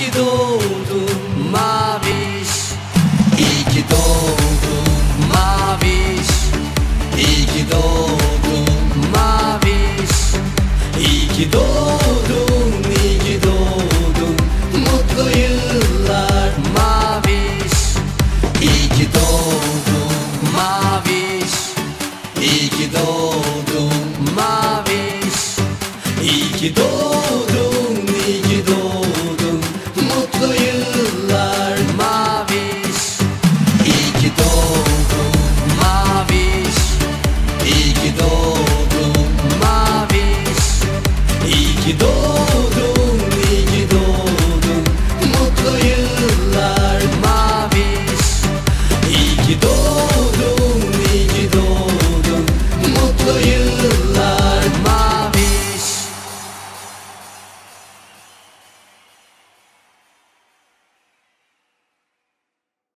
İyi ki doğdun Maviş, İyi ki doğdun Maviş, İyi ki doğdun Maviş, İyi ki doğdun, iyi ki doğdun, mutlu yıllar Maviş, İyi ki doğdun Maviş, İyi ki doğdun Maviş, İyi ki doğdun, iyi ki doğdun, mutlu yıllar Maviş, İyi ki doğdun Maviş, İyi ki doğdun Maviş, İyi ki doğdun.